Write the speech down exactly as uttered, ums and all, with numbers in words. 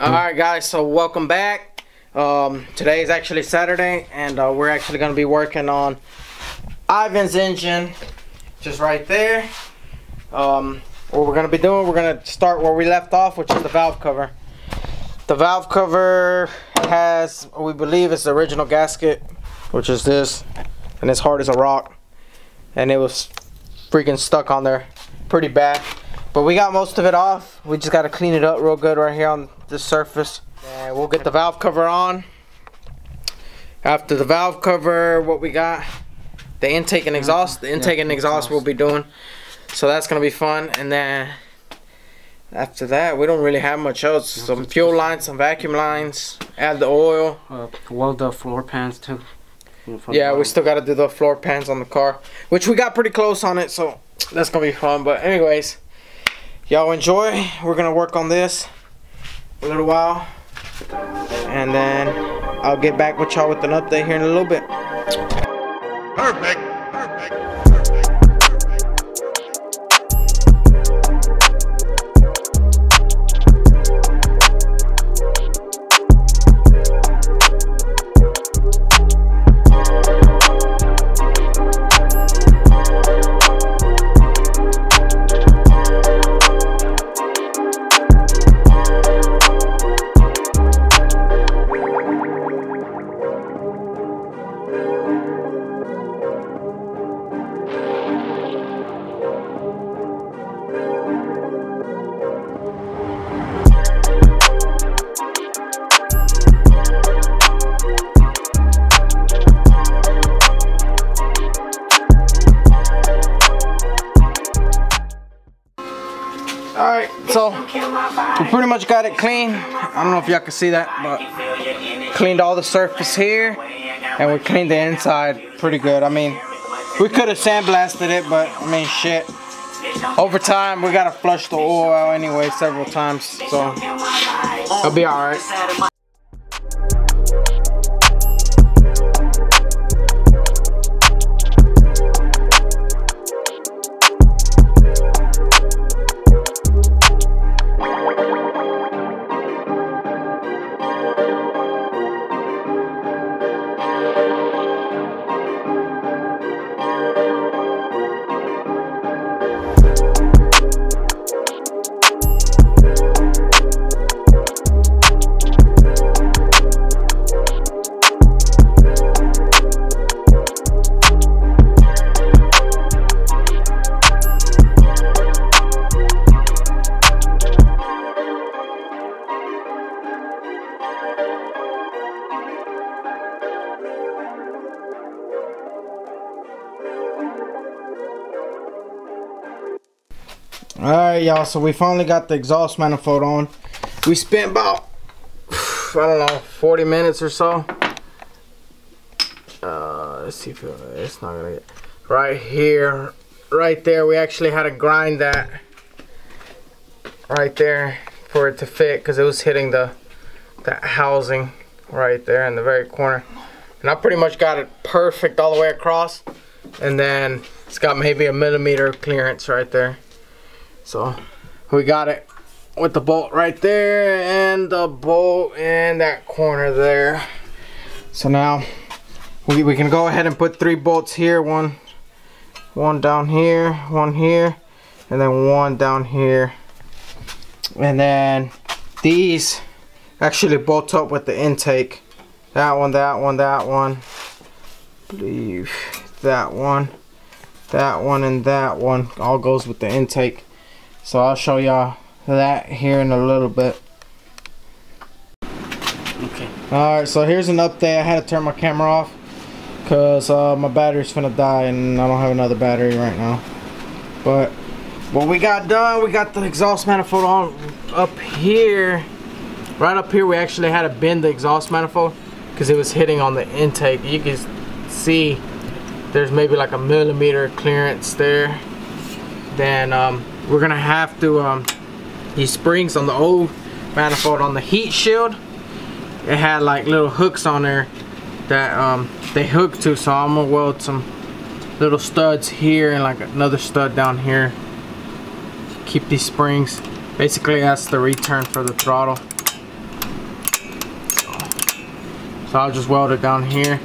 Alright guys, so welcome back. Um, today is actually Saturday, and uh, we're actually going to be working on Ivan's engine, just right there. Um, what we're going to be doing, we're going to start where we left off, which is the valve cover. The valve cover has, we believe, it's the original gasket, which is this, and it's hard as a rock. And it was freaking stuck on there pretty bad. But we got most of it off. We just got to clean it up real good right here on this surface. And we'll get the valve cover on. After the valve cover, what we got, the intake and exhaust. The intake yeah, and exhaust, exhaust we'll be doing. So that's going to be fun. And then after that, we don't really have much else. Some fuel lines, some vacuum lines, add the oil. Uh, weld the floor pans too. Yeah, we still got to do the floor pans on the car, which we got pretty close on it. So that's going to be fun. But anyways, y'all enjoy. We're gonna work on this a little while, and then I'll get back with y'all with an update here in a little bit. Perfect. Alright, so we pretty much got it clean. I don't know if y'all can see that, but cleaned all the surface here, and we cleaned the inside pretty good. I mean, we could have sandblasted it, but I mean, shit. Over time, we gotta flush the oil out anyway several times, so it'll be alright. Alright y'all, so we finally got the exhaust manifold on. We spent about, I don't know, forty minutes or so. Uh, let's see if it, it's not gonna get, right here, right there, we actually had to grind that right there for it to fit, because it was hitting the, that housing right there in the very corner. And I pretty much got it perfect all the way across, and then it's got maybe a millimeter clearance right there. So we got it with the bolt right there and the bolt in that corner there. So now we, we can go ahead and put three bolts here, one one down here, one here, and then one down here. And then these actually bolt up with the intake. That one, that one, that one, I believe that one, that one, and that one all goes with the intake. So I'll show y'all that here in a little bit. Okay. Alright, so here's an update. I had to turn my camera off because uh, my battery's finna die and I don't have another battery right now. But what we got done, we got the exhaust manifold on up here. Right up here we actually had to bend the exhaust manifold because it was hitting on the intake. You can see there's maybe like a millimeter clearance there. Then um, we're gonna have to um, these springs on the old manifold on the heat shield, it had like little hooks on there that um, they hook to, so I'm gonna weld some little studs here and like another stud down here to keep these springs. Basically that's the return for the throttle. So I'll just weld it down here.